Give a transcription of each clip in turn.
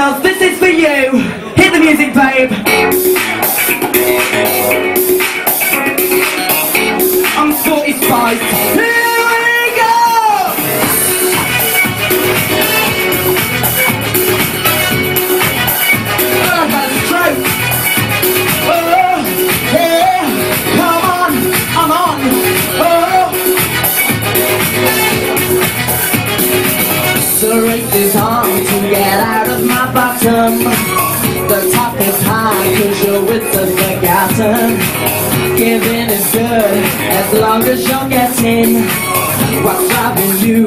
girls, this is for you. Hit the music, babe. I'm Sporty Spice. Here we go. Oh, that's true. Oh, yeah. Come on, I'm on. Oh. Serrate this arm to get out of my bottom. The top is high 'cause you're with the forgotten. Giving is good as long as you're getting what's driving you.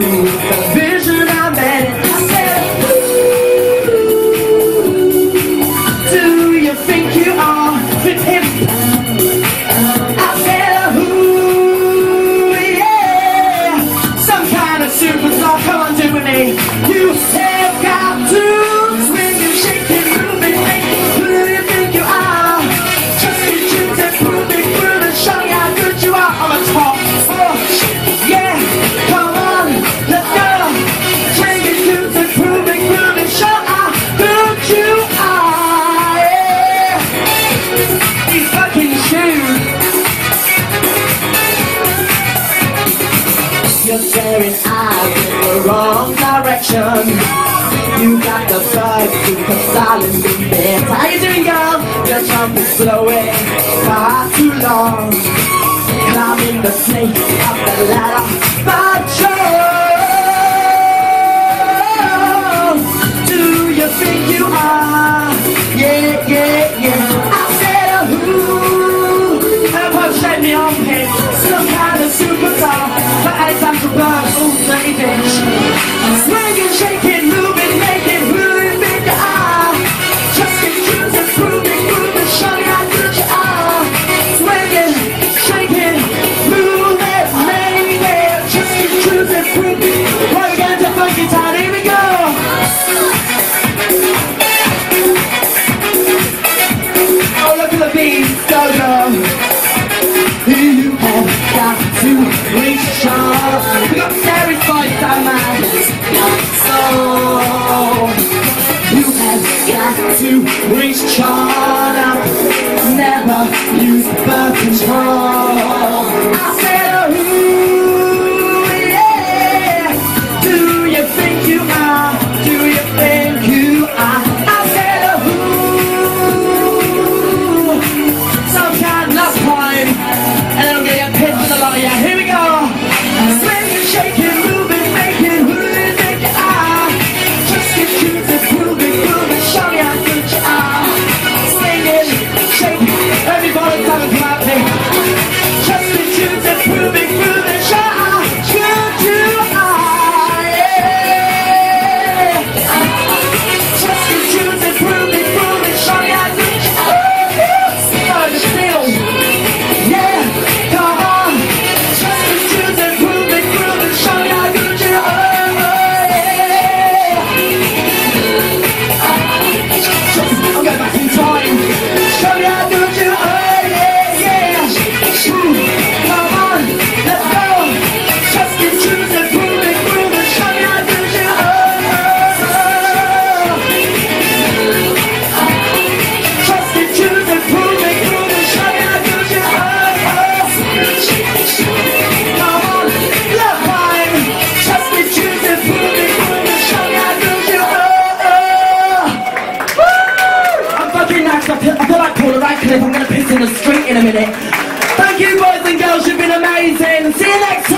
The vision I made, I said, ooh, do you think you are with him? I said, ooh, yeah, some kind of superstar, come on, do with me. You have got to. Staring eyes in the wrong direction. You got the bug, you can silently dance. How you doing, girl? Your jump is flowing far too long. Climbing the snake up the ladder by choice. Do you think you are? Yeah, yeah, yeah. I said, who? Her pose shaped me on pin. Some kind of superstar. Alexandra Burke, oh baby, swinging, shaking, moving, making, moving, big eye. Just get used to proving, moving, showing how good you are. Swinging, shaking, moving, making, just get used to proving. Right again to funky town, here we go. Oh, look at the beat, go go. You have got to reach. We got Sarah's voice, that man. So you have got to reach hard up. Never use birth control. I said, ooh, yeah. Do you think you are? Do you think you are? I said, ooh. Some kind of last time, and I'm gonna get pissed with a lot of you. Here we go. I'm going to piss in the street in a minute. Thank you, boys and girls, you've been amazing. See you next time.